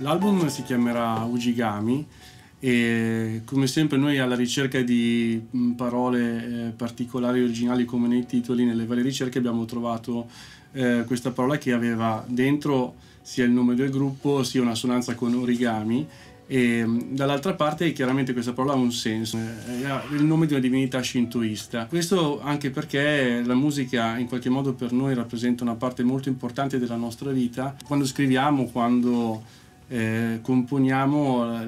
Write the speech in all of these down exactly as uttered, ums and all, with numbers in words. L'album si chiamerà Ujigami e come sempre noi alla ricerca di parole particolari e originali come nei titoli, nelle varie ricerche abbiamo trovato eh, questa parola che aveva dentro sia il nome del gruppo sia un'assonanza con origami e dall'altra parte chiaramente questa parola ha un senso, era il nome di una divinità shintoista. Questo anche perché la musica in qualche modo per noi rappresenta una parte molto importante della nostra vita. Quando scriviamo, quando eh, componiamo,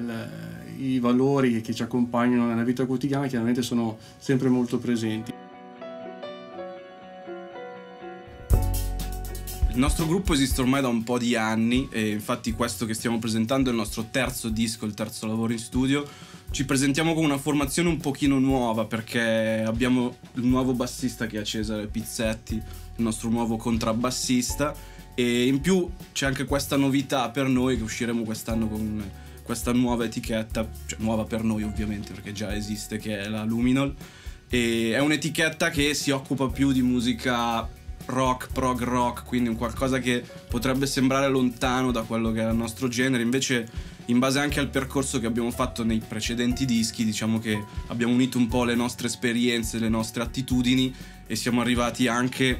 i valori che ci accompagnano nella vita quotidiana chiaramente sono sempre molto presenti. Il nostro gruppo esiste ormai da un po' di anni e infatti questo che stiamo presentando è il nostro terzo disco, il terzo lavoro in studio. Ci presentiamo con una formazione un pochino nuova perché abbiamo il nuovo bassista che è Cesare Pizzetti, il nostro nuovo contrabbassista, e in più c'è anche questa novità per noi che usciremo quest'anno con questa nuova etichetta, cioè nuova per noi ovviamente perché già esiste, che è la Luminol, e è un'etichetta che si occupa più di musica rock, prog rock, quindi un qualcosa che potrebbe sembrare lontano da quello che è il nostro genere. Invece in base anche al percorso che abbiamo fatto nei precedenti dischi, diciamo che abbiamo unito un po' le nostre esperienze, le nostre attitudini e siamo arrivati anche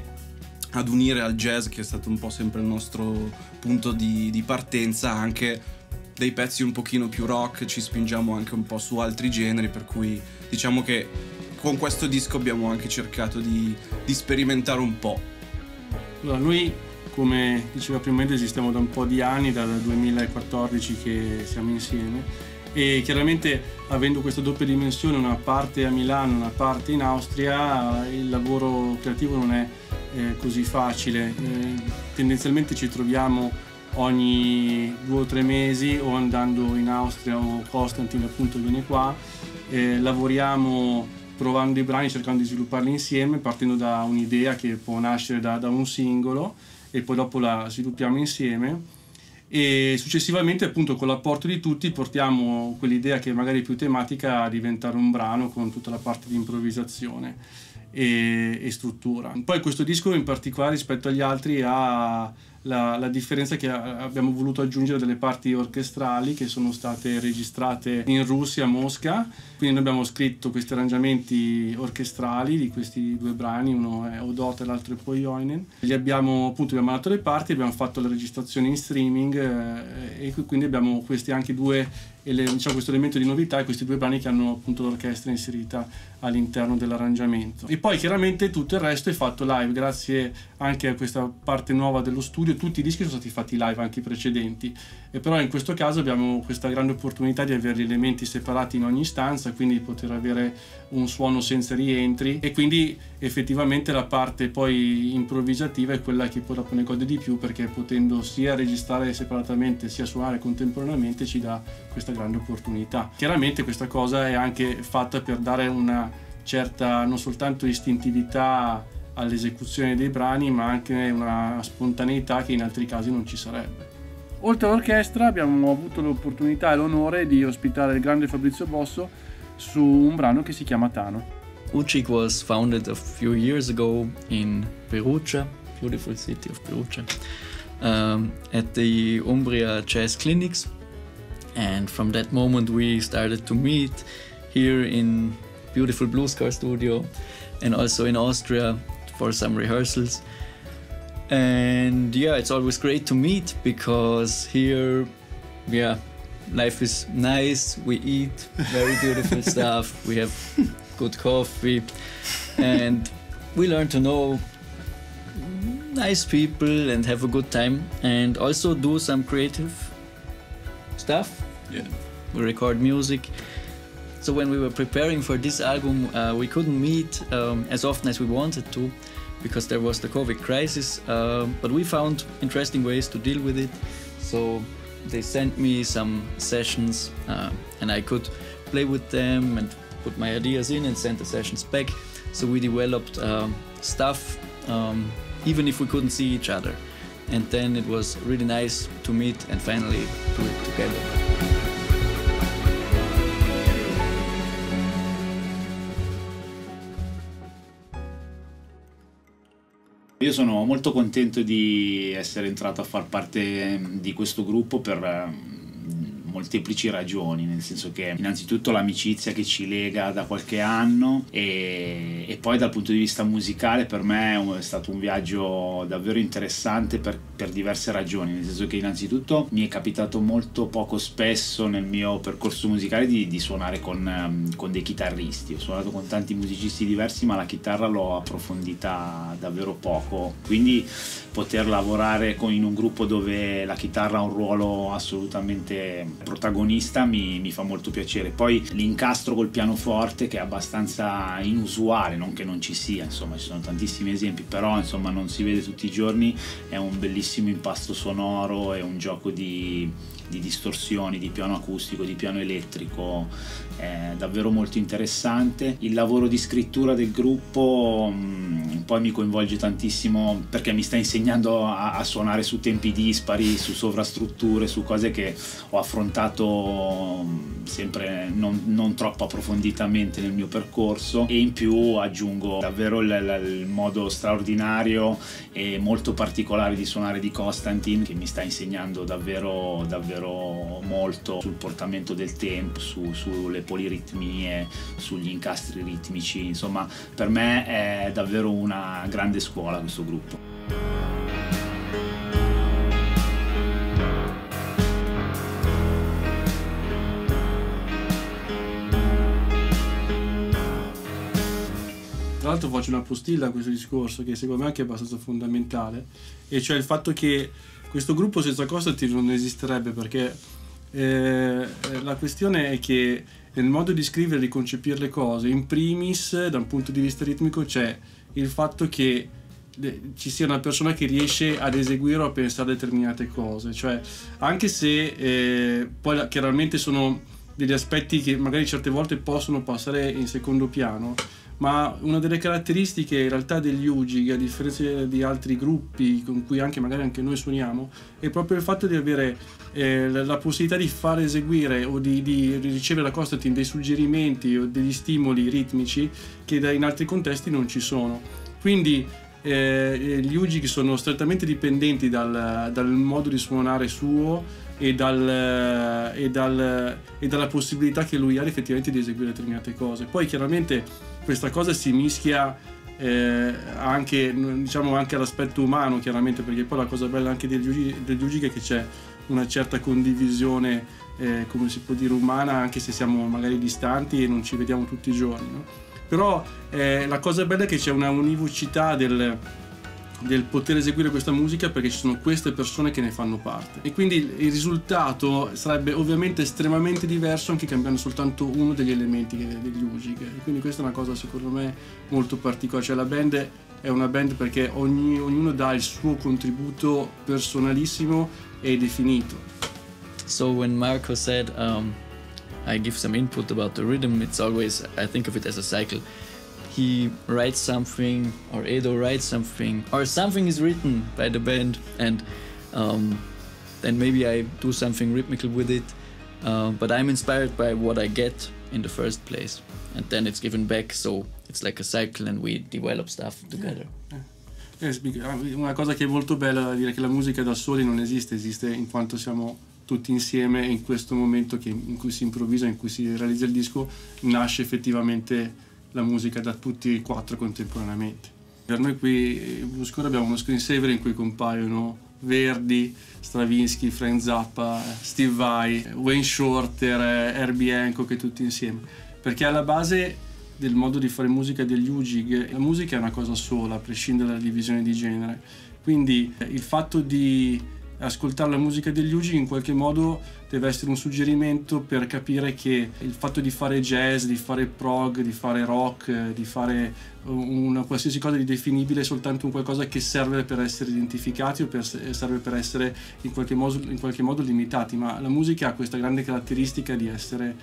ad unire al jazz, che è stato un po' sempre il nostro punto di, di partenza, anche dei pezzi un pochino più rock. Ci spingiamo anche un po' su altri generi, per cui diciamo che con questo disco abbiamo anche cercato di, di sperimentare un po'. Allora, noi, come diceva prima, esistiamo da un po' di anni, dal duemilaquattordici che siamo insieme, e chiaramente avendo questa doppia dimensione, una parte a Milano, una parte in Austria, il lavoro creativo non è eh, così facile. Eh, tendenzialmente ci troviamo ogni due o tre mesi o andando in Austria o Konstantin appunto viene qua, eh, lavoriamo provando i brani, cercando di svilupparli insieme, partendo da un'idea che può nascere da, da un singolo e poi dopo la sviluppiamo insieme, e successivamente appunto con l'apporto di tutti portiamo quell'idea che magari è più tematica a diventare un brano con tutta la parte di improvvisazione e, e struttura. Poi questo disco in particolare rispetto agli altri ha la, la differenza che abbiamo voluto aggiungere delle parti orchestrali che sono state registrate in Russia, a Mosca, quindi noi abbiamo scritto questi arrangiamenti orchestrali di questi due brani, uno è Odota e l'altro è Poioinen. Li abbiamo appunto abbiamo mandato le parti, abbiamo fatto le registrazioni in streaming eh, e quindi abbiamo questi anche due ele, diciamo, questo elemento di novità e questi due brani che hanno appunto l'orchestra inserita all'interno dell'arrangiamento. E poi chiaramente tutto il resto è fatto live, grazie anche a questa parte nuova dello studio. Tutti i dischi sono stati fatti live, anche i precedenti, e però in questo caso abbiamo questa grande opportunità di avere gli elementi separati in ogni stanza, quindi di poter avere un suono senza rientri, e quindi effettivamente la parte poi improvvisativa è quella che poi dopo ne gode di più, perché potendo sia registrare separatamente sia suonare contemporaneamente ci dà questa grande opportunità. Chiaramente questa cosa è anche fatta per dare una certa non soltanto istintività all'esecuzione dei brani, ma anche una spontaneità che in altri casi non ci sarebbe. Oltre all'orchestra abbiamo avuto l'opportunità e l'onore di ospitare il grande Fabrizio Bosso su un brano che si chiama Tano. Ujig was founded a few years ago in Perugia, beautiful city of Perugia, um, at the Umbria Jazz Clinics, and from that moment we started to meet here in beautiful Bluescore Studio and also in Austria for some rehearsals. And yeah, it's always great to meet because here, yeah, life is nice, we eat very beautiful stuff, we have good coffee, and we learn to know nice people and have a good time and also do some creative stuff. Yeah, we record music. So when we were preparing for this album, uh, we couldn't meet um, as often as we wanted to because there was the COVID crisis, uh, but we found interesting ways to deal with it. So they sent me some sessions uh, and I could play with them and put my ideas in and send the sessions back. So we developed um, stuff um, even if we couldn't see each other. And then it was really nice to meet and finally do it together. Io sono molto contento di essere entrato a far parte di questo gruppo per molteplici ragioni, nel senso che innanzitutto l'amicizia che ci lega da qualche anno e, e poi dal punto di vista musicale per me è stato un viaggio davvero interessante per, per diverse ragioni, nel senso che innanzitutto mi è capitato molto poco spesso nel mio percorso musicale di, di suonare con, con dei chitarristi. Ho suonato con tanti musicisti diversi ma la chitarra l'ho approfondita davvero poco, quindi poter lavorare con, in un gruppo dove la chitarra ha un ruolo assolutamente protagonista mi, mi fa molto piacere. Poi l'incastro col pianoforte, che è abbastanza inusuale, non che non ci sia, insomma ci sono tantissimi esempi, però insomma non si vede tutti i giorni, è un bellissimo impasto sonoro, è un gioco di, di distorsioni, di piano acustico, di piano elettrico, è davvero molto interessante. Il lavoro di scrittura del gruppo mh, poi mi coinvolge tantissimo perché mi sta insegnando a, a suonare su tempi dispari, su sovrastrutture, su cose che ho affrontato sempre non, non troppo approfonditamente nel mio percorso, e in più aggiungo davvero il, il modo straordinario e molto particolare di suonare di Konstantin, che mi sta insegnando davvero, davvero molto sul portamento del tempo, su, sulle poliritmie, sugli incastri ritmici. Insomma per me è davvero una grande scuola questo gruppo. Tra l'altro faccio una postilla a questo discorso che secondo me anche è abbastanza fondamentale, e cioè il fatto che questo gruppo senza Konstantin non esisterebbe, perché eh, la questione è che nel modo di scrivere, di concepire le cose, in primis da un punto di vista ritmico c'è il fatto che ci sia una persona che riesce ad eseguire o a pensare a determinate cose, cioè anche se eh, poi chiaramente sono degli aspetti che magari certe volte possono passare in secondo piano, ma una delle caratteristiche in realtà degli Ujig, a differenza di altri gruppi con cui anche magari anche noi suoniamo, è proprio il fatto di avere eh, la possibilità di far eseguire o di, di ricevere da Konstantin dei suggerimenti o degli stimoli ritmici che in altri contesti non ci sono. Quindi eh, gli Ujig sono strettamente dipendenti dal, dal modo di suonare suo e, dal, e, dal, e dalla possibilità che lui ha effettivamente di eseguire determinate cose. Poi chiaramente questa cosa si mischia eh, anche, diciamo, anche all'aspetto umano, chiaramente, perché poi la cosa bella anche degli Ujig è che c'è una certa condivisione, eh, come si può dire, umana, anche se siamo magari distanti e non ci vediamo tutti i giorni, no? Però eh, la cosa bella è che c'è una univocità del, del poter eseguire questa musica, perché ci sono queste persone che ne fanno parte, e quindi il risultato sarebbe ovviamente estremamente diverso anche cambiando soltanto uno degli elementi degli Ujig. E quindi questa è una cosa secondo me molto particolare, cioè la band è una band perché ogni, ognuno dà il suo contributo personalissimo e definito. So when Marco said um, I give some input about the rhythm, it's always, I think of it as a cycle. He writes something, or Edo writes something, or something is written by the band, and um, then maybe I do something rhythmical with it, uh, but I'm inspired by what I get in the first place, and then it's given back, so it's like a cycle and we develop stuff together. Una cosa che è molto bella è dire che la musica da soli non esiste, esiste in quanto siamo tutti insieme, in questo momento che, in cui si improvvisa, in cui si realizza il disco, nasce effettivamente la musica da tutti e quattro contemporaneamente. Per noi qui in Bluescore abbiamo uno screensaver in cui compaiono Verdi, Stravinsky, Frank Zappa, Steve Vai, Wayne Shorter, Herbie Anko, che tutti insieme. Perché alla base del modo di fare musica degli Ujig, la musica è una cosa sola, a prescindere dalla divisione di genere. Quindi il fatto di ascoltare la musica degli Ujig in qualche modo deve essere un suggerimento per capire che il fatto di fare jazz, di fare prog, di fare rock, di fare una qualsiasi cosa di definibile è soltanto un qualcosa che serve per essere identificati o per, serve per essere in qualche, modo, in qualche modo limitati, ma la musica ha questa grande caratteristica di essere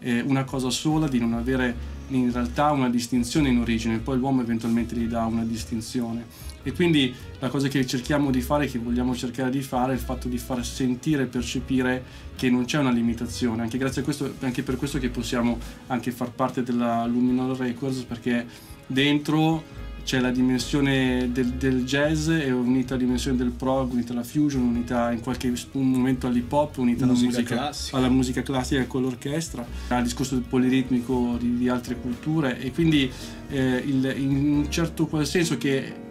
eh, una cosa sola, di non avere in realtà una distinzione in origine, poi l'uomo eventualmente gli dà una distinzione. E quindi la cosa che cerchiamo di fare, che vogliamo cercare di fare, è il fatto di far sentire e percepire che non c'è una limitazione, anche grazie a questo, anche per questo che possiamo anche far parte della Luminol Records, perché dentro c'è la dimensione del, del jazz e unita alla dimensione del prog, unita alla fusion, unita in qualche un momento all'hip hop, unita alla musica, alla musica classica con l'orchestra, al discorso del poliritmico di, di altre culture, e quindi eh, il, in un certo qual senso che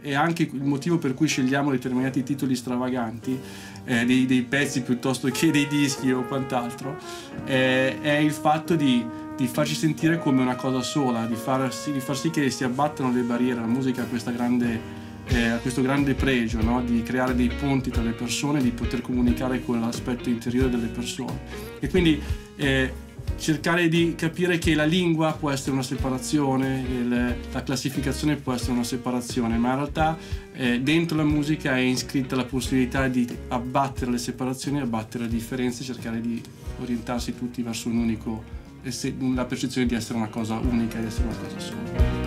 è anche il motivo per cui scegliamo determinati titoli stravaganti, eh, dei, dei pezzi piuttosto che dei dischi o quant'altro, eh, è il fatto di, di farci sentire come una cosa sola, di far sì, di far sì che si abbattano le barriere. La musica ha questa grande, eh, questo grande pregio, no? Di creare dei ponti tra le persone, di poter comunicare con l'aspetto interiore delle persone, e quindi eh, cercare di capire che la lingua può essere una separazione, il, la classificazione può essere una separazione, ma in realtà eh, dentro la musica è iscritta la possibilità di abbattere le separazioni, abbattere le differenze, cercare di orientarsi tutti verso un unico, la percezione di essere una cosa unica, di essere una cosa sola.